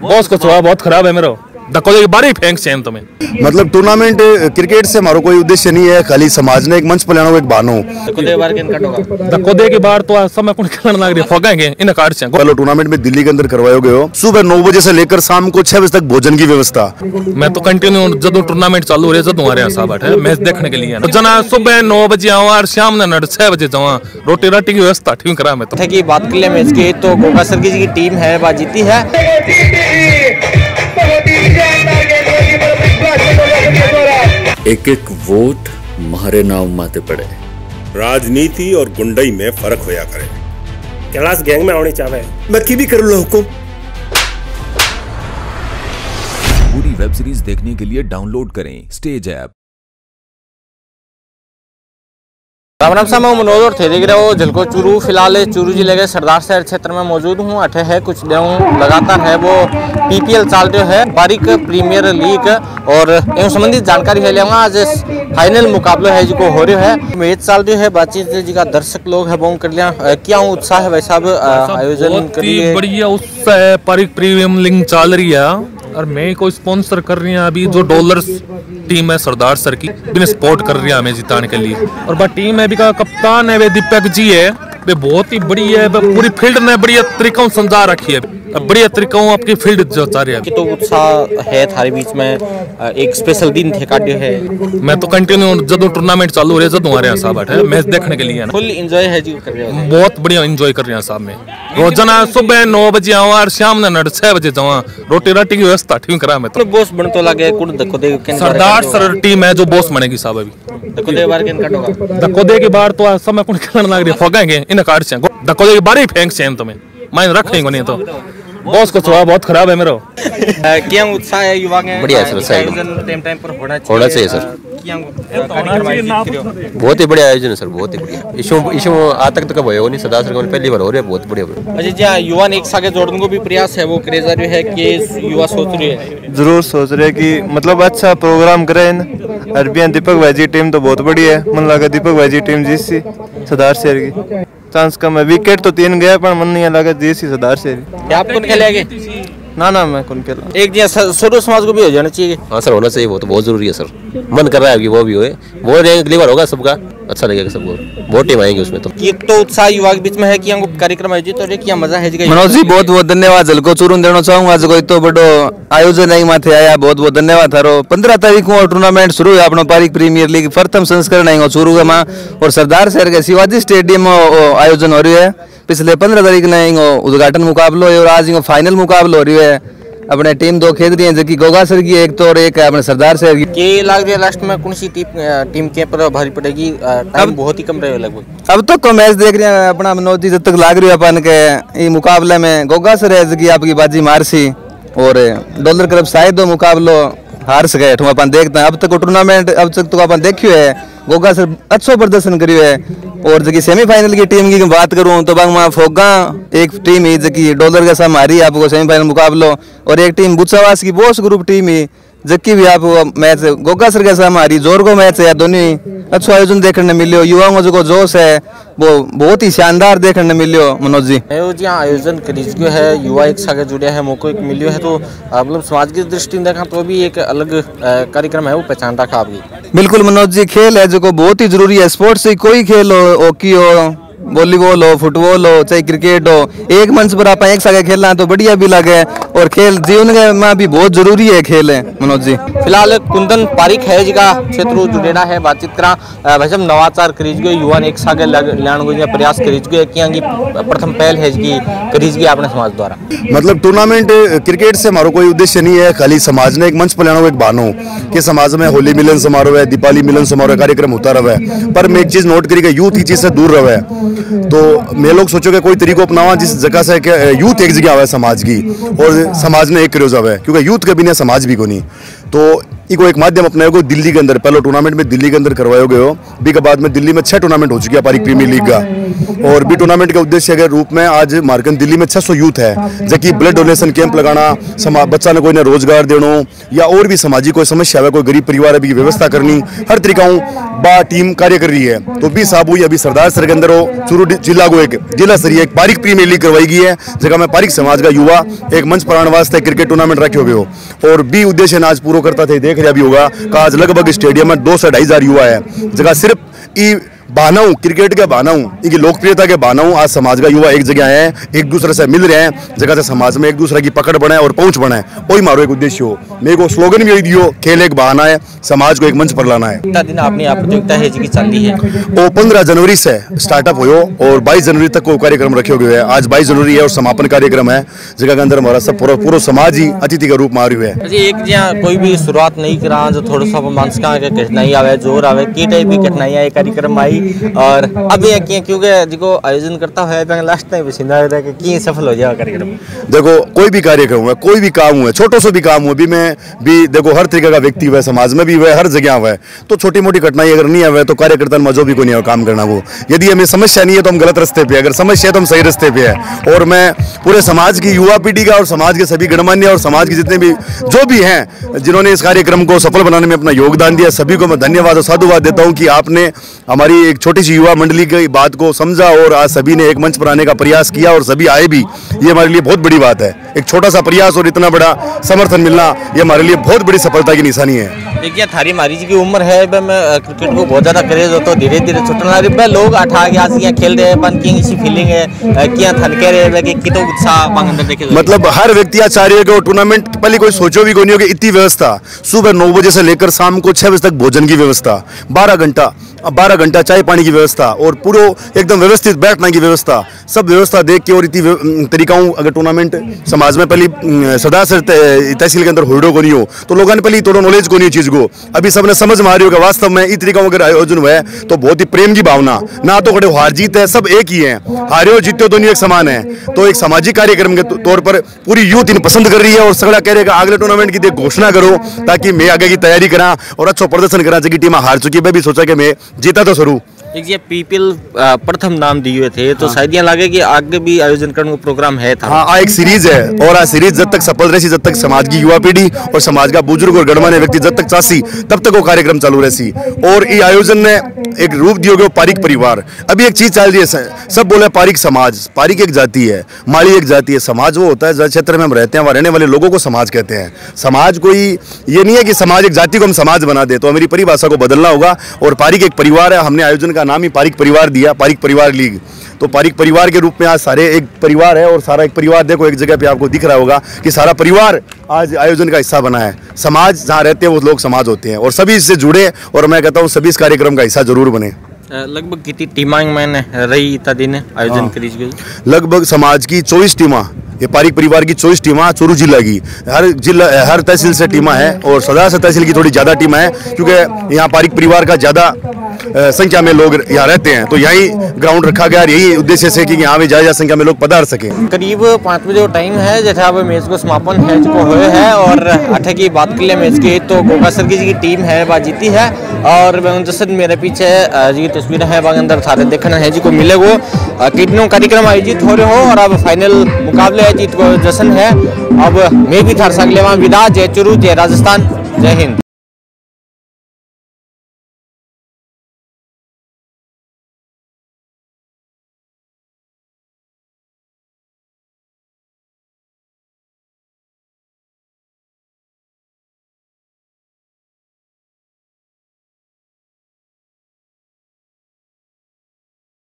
Boss का स्वभाव बहुत खराब है मेरा, धक्कों की बारी फेंक से तुम्हें। मतलब टूर्नामेंट क्रिकेट से हमारा कोई उद्देश्य नहीं है, खाली समाज ने एक मंच पर लेना हो, एक बहाना हो। धक्को दे के बार तो समय फोकेंगे इन कार्ड से। पहले टूर्नामेंट में दिल्ली के अंदर करवाए गए हो, सुबह 9 बजे से लेकर शाम को 6 बजे तक भोजन की व्यवस्था। मैं तो कंटिन्यू जब टूर्नामेंट चालू हो रही है जब आ रहे साहब है मैच देखने के लिए, जना सुबह 9 बजे आओ और शाम 6 बजे जाऊँ, रोटी राटी की व्यवस्था ठीक करा। मैं बात कर ले मैच की, तो गोगा सर की टीम है जीती है। एक एक वोट मारे नाम माते पड़े। राजनीति और गुंडई में फर्क होया करे। कैलाश गैंग में आने चाहे मैं की भी कर लो हुकुम। पूरी वेब सीरीज देखने के लिए डाउनलोड करें स्टेज ऐप। राम राम साहब, मैं मनोज और थे देख रहे हो जल को चूरू। फिलहाल चूरू जिले के सरदारशहर क्षेत्र में मौजूद हूँ। अठे है कुछ दिन लगातार है वो PPL चल रहे है, पारीक प्रीमियर लीग, और एवं संबंधित जानकारी है लिया। आज फाइनल मुकाबला है जिसको हो रहा है, मैच चल रही है, बातचीत जिसका दर्शक लोग है वो कर लिया। क्या उत्साह है भाई साहब आयोजन करिए? बढ़िया उत्साह है, पारीक प्रीमियर लीग चल रही है और मैं को स्पॉन्सर कर रही है अभी जो डॉलर टीम है सरदार सर की, बिना सपोर्ट कर रही है हमें जिताने के लिए। और बा टीम है भी का कप्तान है वे दीपक जी है, वे बहुत ही बड़ी है, पूरी फील्ड ने बढ़िया तरीकों समझा रखी है, बढ़िया तरीकों आपकी फील्ड जो रही है। तो उत्साह है थारे बीच में, एक स्पेशल दिन थे काटे है। मैं तो कंटिन्यू जब टूर्नामेंट चालू हो रहे जब आ रहे हैं साहब है मैच देखने के लिए, फुल एंजॉय है जी कर रहे हैं, बहुत बढ़िया एंजॉय कर रहे हैं साहब। में रोजाना सुबह 9 बजे आऊँ और शाम 6 बजे जाऊँ, रोटी राटी की व्यवस्था ठीक करा। मैं तो बॉस बन तो लगे सरदार सर टीम है जो बॉस बनेगी साहब। अभी धक्को दे के बार तो समय कौन खेलने लग रही है, फोकेंगे इन कार्ड से धक्को दे के बारी फेंक से तुम्हें माइन रख नहीं तो। बॉस का स्वभाव बहुत खराब है मेरा। क्या उत्साह है युवा के? बढ़िया है सर, टाइम टाइम पर होना चाहिए सर, बहुत ही बढ़िया आयोजन है सर, बहुत ही बढ़िया। इशू आज तक तो कब हो नहीं, सरदार सर को पहली बार हो रहा है, बहुत बढ़िया। अच्छा जी, युवा ने एक साथ जोड़ने को भी प्रयास है वो क्रेजा जो है कि युवा सोच रहे है, जरूर सोच रहे कि मतलब अच्छा प्रोग्राम करे। अरबिया दीपक भाई जी टीम तो बहुत बढ़िया है, मन लगा दीपक भाई जी टीम जीत सी सरदार सर की चांस कम है, विकेट तो 3 गया पर मन नहीं लगा जीत सी सरदार सर। आप कौन खेले आगे? ना ना मैं कौन खेला, एक जैसा शुरू समाज को भी हो जाना चाहिए। हाँ सर होना चाहिए, वो तो बहुत जरूरी है सर, मन कर रहा है कि वो भी होए, वो क्लियर होगा सबका, अच्छा लगेगा सबको, बहुत टीम आएंगे उसमें। तो एक तो उत्साह युवा के बीच में है कि हम कार्यक्रम आयोजित हो रहे, क्या मजा है जी। मनोज जी बहुत बहुत धन्यवाद, जलको चूरू देना चाहूंगा आज कोई तो बड़ो आयोजन आई माथे आया, बहुत बहुत धन्यवाद थारो। 15 तारीख को टूर्नामेंट शुरू है अपना पारीक प्रीमियर लीग प्रथम संस्करण आई चूरू के माँ, और सरदार शहर के शिवाजी स्टेडियम में आयोजन हो रही है। पिछले 15 तारीख ने उद्घाटन मुकाबला हो रही है और आज फाइनल मुकाबला हो रही है। अपने टीम 2 खेल रही है, जबकि गोगा सर की एक तो और एक है अपने सरदार सर की। के लाग रही है लास्ट में कौन सी टीम के पर भारी पड़ेगी? टाइम बहुत ही कम रहे लगभग, अब तो कम मैच देख रहे हैं अपना मनोज जी, जब तक लाग रही है अपन के ये मुकाबले में गोगा सर है जबकि आपकी बाजी मारसी और डॉलर क्लब शायद मुकाबलो हार सके अपन देखते हैं। अब तक टूर्नामेंट अब तक तो अपन देखियो है गोगा सर अच्छा प्रदर्शन करियो है, और जबकि सेमीफाइनल की टीम की बात करूं तो बांगमा फोगा एक टीम है जबकि डॉलर के साथ मारी आपको सेमीफाइनल मुकाबला, और एक टीम बुचावास की बोस ग्रुप टीम है जबकि भी आप मैच गोगा सर के साथ मारी जोर को मैच है। दोनों अच्छा आयोजन देखने मिले, युवाओं को जो जोश है वो बहुत ही शानदार देखने मिले। मनोज जी आयोजन करीजियो है, युवा एक साथ जुड़े है, मौको एक मिलियो है, तो मतलब समाज की दृष्टि देखा तो भी एक अलग कार्यक्रम है वो पहचान रखा आपकी। बिल्कुल मनोज जी, खेल है जो बहुत ही जरूरी है, स्पोर्ट्स से कोई खेल हो, हॉकी हो, वॉलीबॉल हो, फुटबॉल हो, चाहे क्रिकेट हो, एक मंच पर आप एक साथ खेलना तो बढ़िया भी लगे, और खेल जीवन में भी बहुत जरूरी है खेल है मनोज जी। फिलहाल कुंदन पारीक है जिका क्षेत्र जुड़ेना है, बातचीत करा भाई साहब नवाचार करीज गए, युवा ने एक साथ लाने प्रयास करीज गए, क्या प्रथम पहल है जिकी करीज गई आपने समाज द्वारा? मतलब टूर्नामेंट क्रिकेट से हमारा कोई उद्देश्य नहीं है, खाली समाज ने एक मंच पर लेना हो, एक बहाना हो कि समाज में होली मिलन समारोह है, दीपावली मिलन समारोह कार्यक्रम होता रहा है, पर मैं एक चीज नोट करी यूथ इस चीज से दूर रहा है। तो मैं लोग सोचोगे कोई तरीको अपनावा जिस जगह से यूथ एक जगह आवे समाज की और समाज ने एक क्रोज आवे, क्योंकि यूथ के बिना समाज भी को नहीं। तो इको एक माध्यम अपनाओगे दिल्ली के अंदर। पहले टूर्नामेंट में दिल्ली के अंदर करवाओगे हो, बी के बाद में दिल्ली में 6 टूर्नामेंट हो चुकी है पारीक प्रीमियर लीग का। और बी टूर्नामेंट के उद्देश्य के रूप में आज मार्कन दिल्ली में 600 यूथ है, जबकि ब्लड डोनेशन कैंप लगाना, बच्चा ने कोई ने रोजगार देना या और भी सामाजिक कोई समस्या है, कोई गरीब परिवार है, व्यवस्था करनी, हर तरीकाओं बा टीम कार्य कर रही है। तो बी साहब हुई अभी सरदारशहर के अंदर हो चूरू जिला को एक जिला स्तरीय एक पारीक प्रीमियर लीग करवाई गई है, जगह में पारीक समाज का युवा एक मंच प्राण वास्ते क्रिकेट टूर्नामेंट रखे हुए हो। और बी उद्देश्य आज पूरा करता थे, देख रहे अभी होगा का आज लगभग स्टेडियम में 2 से 2,500 युवा है, जगह सिर्फ ई बहानाऊ क्रिकेट के बहानाऊ इनकी लोकप्रियता के बहानाऊ आज समाज का युवा एक जगह है, एक दूसरे से मिल रहे हैं, जगह से समाज में एक दूसरे की पकड़ बनाए और पहुंच बनाए, वही मारो एक उद्देश्य हो। मेरे को स्लोगन भी वही दियो, खेल एक बहाना है, समाज को एक मंच पर लाना है। कितना दिन आपने आप प्रतियोगिता है जी की चली है? वो 15 जनवरी से स्टार्टअप हो और 22 जनवरी तक को कार्यक्रम रखे हुए है। आज 22 जनवरी है और समापन कार्यक्रम है, जगह के अंदर हमारा सब पूरा समाज ही अतिथि का रूप मार हुआ है। एक कोई भी शुरुआत नहीं करा जो थोड़ा सा मानसिका कठिनाई आवे, जोर आवे, की टाइप की कठिनाई कार्यक्रम आई और अभी क्योंकि देखो आयोजन करता है लास्ट टाइम कि सफल हो जाए कार्यक्रम। देखो कोई भी कार्यक्रम है, कोई भी काम हुआ, छोटो सा भी काम हुआ, भी मैं भी देखो हर तरीके का व्यक्ति हुआ, समाज में भी हुआ, हर जगह हुआ, तो छोटी मोटी कठिनाई अगर नहीं आवे तो कार्यकर्ता मजो भी को नहीं काम करना वो। यदि हमें समस्या नहीं है तो हम गलत रास्ते पे, अगर समस्या है तो हम सही रास्ते पे है। और मैं पूरे समाज की युवा पीढ़ी का और समाज के सभी गणमान्य और समाज के जितने भी जो भी हैं जिन्होंने इस कार्यक्रम को सफल बनाने में अपना योगदान दिया, सभी को मैं धन्यवाद और साधुवाद देता हूँ कि आपने हमारी एक छोटी सी युवा मंडली की बात को समझा और आज सभी ने एक मंच पर आने का प्रयास किया और सभी आए भी, ये हमारे लिए बहुत बड़ी बात है। एक छोटा सा प्रयास और इतना बड़ा समर्थन मिलना ये हमारे लिए बहुत बड़ी सफलता की निशानी है। देखिए थारी मारी जी की उम्र है, मैं क्रिकेट को बहुत ज़्यादा क्रेज होता है, धीरे धीरे छुटना रही लोग आठा यहाँ खेल रहे हैं, इसी फीलिंग है क्या थन कह रहे हैं कि तो उत्साह मतलब हर व्यक्ति आज चाह रही है कि टूर्नामेंट पहले कोई सोचो भी को नहीं होगी। इतनी व्यवस्था सुबह 9 बजे से लेकर शाम को 6 बजे तक भोजन की व्यवस्था, 12 घंटा चाय पानी की व्यवस्था और पूरा एकदम व्यवस्थित बैठने की व्यवस्था, सब व्यवस्था देख के और इतनी तरीकाओं अगर टूर्नामेंट समाज में पहले सरदारशहर तहसील के अंदर होइडो को नहीं हो तो लोगों ने पहले थोड़ा नॉलेज को नहीं चीज़ को अभी सबने समझ में आ रही होगा। वास्तव में इस तरीका अगर आयोजन हुआ है तो बहुत ही प्रेम की भावना, ना तो खड़े हार जीत है, सब एक ही है, हारे हो जीते हो दोनों एक समान है। तो एक सामाजिक कार्यक्रम के तौर पर पूरी यूथ इन पसंद कर रही है और सगड़ा कह रहे हैं अगले टूर्नामेंट की घोषणा करो ताकि मैं आगे की तैयारी करा और अच्छा प्रदर्शन करा। जबकि टीम हार चुकी है, मैं भी सोचा कि मैं जीता तो शुरू पीपीएल प्रथम नाम दिए थे तो शायद यहाँ लगे कि आगे भी आयोजन करने का प्रोग्राम है था। हाँ, एक सीरीज है और आ सीरीज जब तक सफल रहेगी, जब तक समाज की युवा पीढ़ी और समाज का बुजुर्ग और गणमान्य व्यक्ति जब तक चासी तब तक वो कार्यक्रम चालू रहेगी। और ये आयोजन ने एक रूप दिया गया पारीक परिवार। अभी एक चीज चल रही है, सब बोले पारीक समाज, पारीक एक जाति है, माली एक जाति है, समाज वो होता है जिस क्षेत्र में हम रहते हैं वहाँ रहने वाले लोगों को समाज कहते हैं। समाज कोई ये नहीं है कि समाज एक जाति को हम समाज बना दे, तो हमारी परिभाषा को बदलना होगा। और पारीक एक परिवार है, हमने आयोजन का नाम ही पारीक परिवार दिया, पारीक परिवार लीग। तो पारीक परिवार के रूप में आज सारे एक परिवार है और सारा एक परिवार देखो एक जगह पे आपको दिख रहा होगा कि सारा परिवार आज आयोजन का हिस्सा बना है। समाज जहाँ रहते हैं वो लोग समाज होते हैं और सभी इससे जुड़े और मैं कहता हूँ सभी इस कार्यक्रम का हिस्सा जरूर बने। लगभग कितनी टीमा मैंने रही इतना दिन आयोजन करी गई? लगभग समाज की 24 टीमा, ये पारीक परिवार की 24 टीमा चूरू जिला की, हर तहसील से टीमा है और सरदारशहर तहसील की थोड़ी ज़्यादा टीमा है क्योंकि यहाँ पारीक परिवार का ज़्यादा संख्या में लोग यहाँ रहते हैं तो यही ग्राउंड रखा गया और यही उद्देश्य से कि यहाँ भी ज़्यादा संख्या में लोग पधार सके। करीब 5 बजे टाइम है जैसे अब मैच को समापन है जो हुए है और 8 की बात के लिए मैच की तो गोगा सर की टीम है वह जीती है और जैसे मेरे पीछे जी तस्वीरें हैं वहाँ अंदर सारे देखना है जी को मिले वो कितनों कार्यक्रम आयोजित हो रहे हो और अब फाइनल मुकाबले आयोजित को जश्न है। अब मैं भी थार सकले वहाँ विदा। जय चुरू, जय राजस्थान, जय हिंद।